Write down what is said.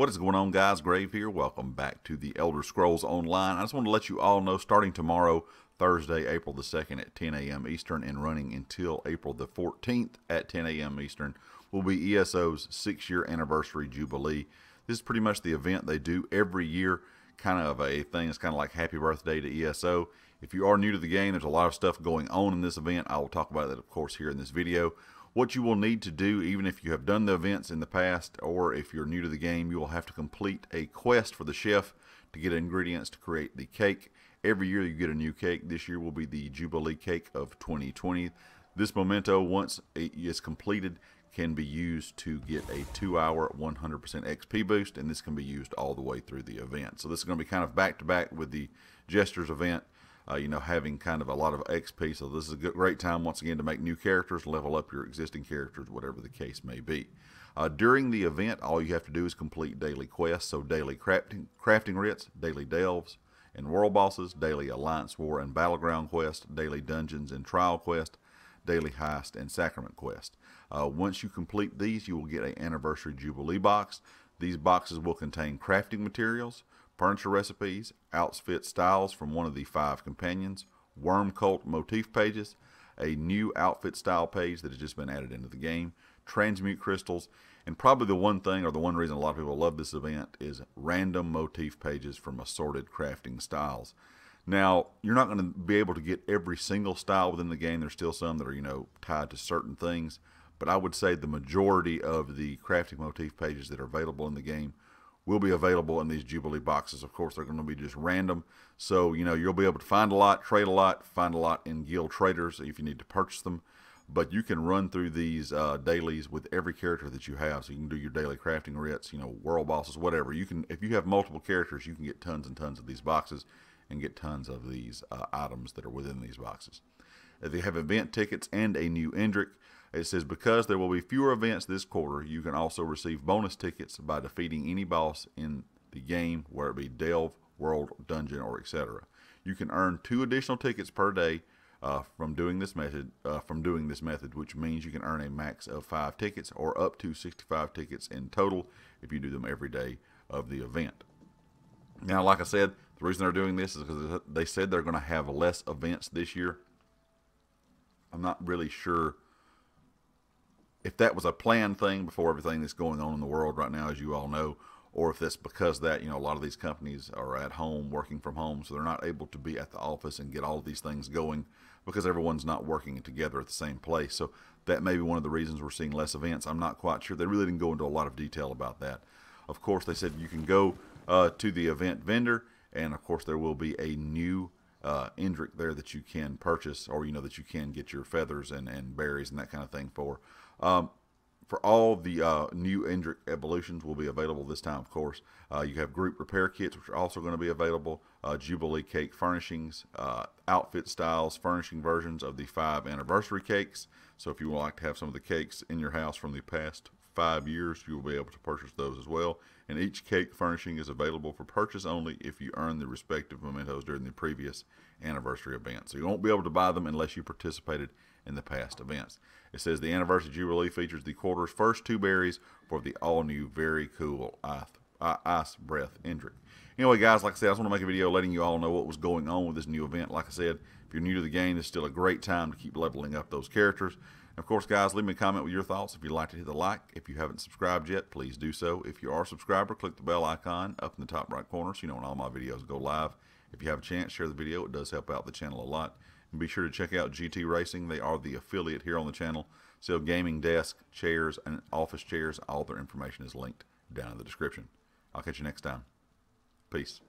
What is going on, guys? Grave here. Welcome back to the Elder Scrolls Online. I just want to let you all know, starting tomorrow, Thursday, April the 2nd at 10 a.m. Eastern and running until April the 14th at 10 a.m. Eastern will be ESO's 6-year anniversary Jubilee. This is pretty much the event they do every year, kind of a thing. It's kind of like happy birthday to ESO. If you are new to the game, there's a lot of stuff going on in this event. I will talk about that, of course, here in this video. What you will need to do, even if you have done the events in the past or if you're new to the game, you will have to complete a quest for the chef to get ingredients to create the cake. Every year you get a new cake. This year will be the Jubilee Cake of 2020. This memento, once it is completed, can be used to get a 2-hour 100% XP boost, and this can be used all the way through the event. So this is going to be kind of back-to-back with the Jester's event. You know, having kind of a lot of XP, so this is a great time once again to make new characters, level up your existing characters, whatever the case may be. During the event, all you have to do is complete daily quests, so daily crafting writs, daily delves and world bosses, daily alliance war and battleground quest, daily dungeons and trial quest, daily heist and sacrament quest. Once you complete these, you will get an anniversary Jubilee box. These boxes will contain crafting materials, furniture recipes, outfit styles from one of the Five Companions, Worm Cult Motif pages, a new outfit style page that has just been added into the game, transmute crystals, and probably the one thing or the one reason a lot of people love this event is random motif pages from assorted crafting styles. Now, you're not going to be able to get every single style within the game. There's still some that are, you know, tied to certain things, but I would say the majority of the crafting motif pages that are available in the game will be available in these Jubilee boxes. Of course, they're going to be just random. So, you know, you'll be able to find a lot, trade a lot, find a lot in guild traders if you need to purchase them. But you can run through these dailies with every character that you have. So you can do your daily crafting writs, you know, world bosses, whatever. You can, if you have multiple characters, you can get tons and tons of these boxes and get tons of these items that are within these boxes. They have event tickets and a new Indrik. It says, because there will be fewer events this quarter, you can also receive bonus tickets by defeating any boss in the game, whether it be delve, world, dungeon, or etc. You can earn 2 additional tickets per day from doing this method, which means you can earn a max of 5 tickets or up to 65 tickets in total if you do them every day of the event. Now, like I said, the reason they're doing this is because they said they're going to have less events this year. I'm not really sure if that was a planned thing before everything that's going on in the world right now, as you all know, or if that's because that, you know, a lot of these companies are at home, working from home, so they're not able to be at the office and get all of these things going because everyone's not working together at the same place. So that may be one of the reasons we're seeing less events. I'm not quite sure. They really didn't go into a lot of detail about that. Of course, they said you can go to the event vendor, and of course there will be a new Indrik there that you can purchase, or, you know, that you can get your feathers and berries and that kind of thing for. For all the new Indrik evolutions will be available this time, of course. You have group repair kits, which are also going to be available, Jubilee Cake furnishings, outfit styles, furnishing versions of the 5 anniversary cakes. So if you would like to have some of the cakes in your house from the past 5 years, you will be able to purchase those as well. And each cake furnishing is available for purchase only if you earn the respective mementos during the previous anniversary event. So you won't be able to buy them unless you participated in the past events. It says the anniversary Jubilee features the quarter's first 2 berries for the all-new Very Cool Ice Breath Indrik. Anyway, guys, like I said, I just want to make a video letting you all know what was going on with this new event. Like I said, if you're new to the game, it's still a great time to keep leveling up those characters. And of course, guys, leave me a comment with your thoughts. If you'd like to hit the like, if you haven't subscribed yet, please do so. If you are a subscriber, click the bell icon up in the top right corner so you know when all my videos go live. If you have a chance, share the video. It does help out the channel a lot. And be sure to check out GT Racing. They are the affiliate here on the channel. Sell gaming desk, chairs, and office chairs. All their information is linked down in the description. I'll catch you next time. Peace.